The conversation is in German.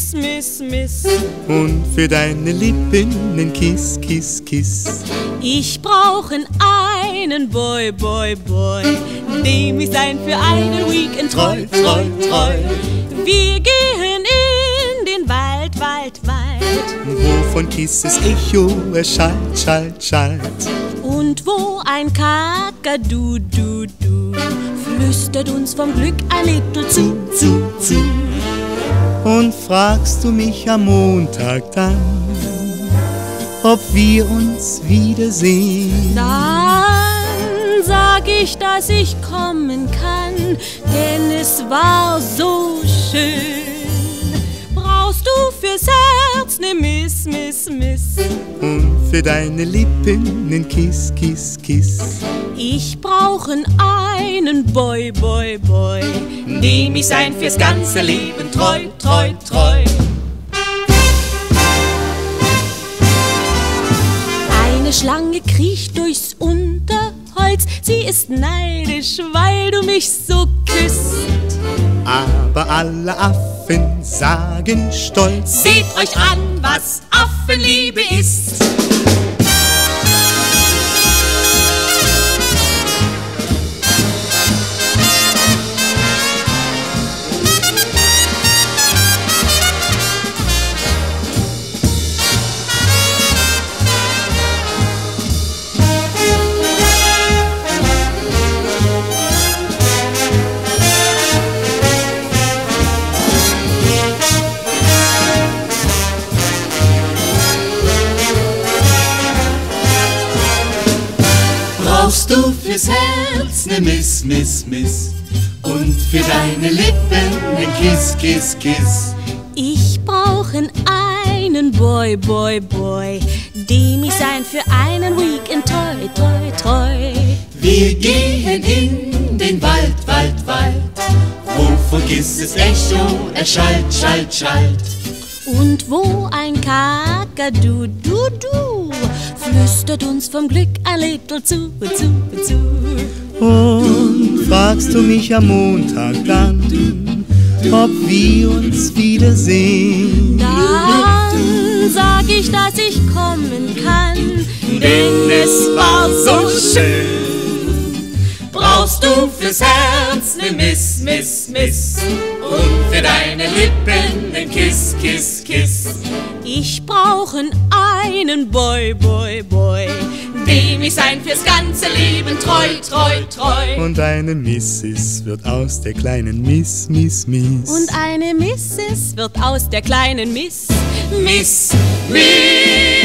Miss, Miss, Miss. Und für deine Lippen ein Kiss, Kiss, Kiss. Ich brauchen einen Boy, Boy, Boy, dem ich sein für einen Weekend treu, treu, treu. Wir gehen in den Wald, Wald, Wald, wo von Kisses Echo erschallt, schallt, schallt. Und wo ein Kakadu, du, du, flüstert uns vom Glück ein Little zu, zu, zu. Und fragst du mich am Montag dann, ob wir uns wiedersehen? Dann sag ich, dass ich kommen kann, denn es war so schön. Brauchst du fürs Herz 'ne Miss, Miss, Miss. Und für deine Lippen 'nen Kiss, Kiss, Kiss. Ich brauchen einen Boy, Boy, Boy, dem ich sein fürs ganze Leben treu, treu, treu. Eine Schlange kriecht durchs Unterholz, sie ist neidisch, weil du mich so küsst. Aber alle Affen sagen stolz: Seht euch an, was Affenliebe ist. Brauchst du fürs Herz 'ne Miss, Miss, Miss. Und für deine Lippen 'nen Kiss, Kiss, Kiss. Ich brauchen einen Boy, Boy, Boy, dem ich sein für einen Weekend treu, treu, treu. Wir gehen in den Wald, Wald, Wald, wo von Kisses Echo erschallt, schallt, schallt. Und wo ein Kakadu, du, du, flüstert uns vom Glück ein Little zu, zu. Und fragst du mich am Montag dann, ob wir uns wiedersehen? Dann sag ich, dass ich kommen kann, denn es war so schön. Brauchst du fürs Herz 'ne Miss, Miss, Miss. Und für deine Lippen 'nen Kiss, Kiss, Kiss. Ich brauchen einen Boy, Boy, Boy, dem ich sein fürs ganze Leben treu, treu, treu. Und eine Missis wird aus der kleinen Miss, Miss, Miss. Und eine Missis wird aus der kleinen Miss, Miss, Miss.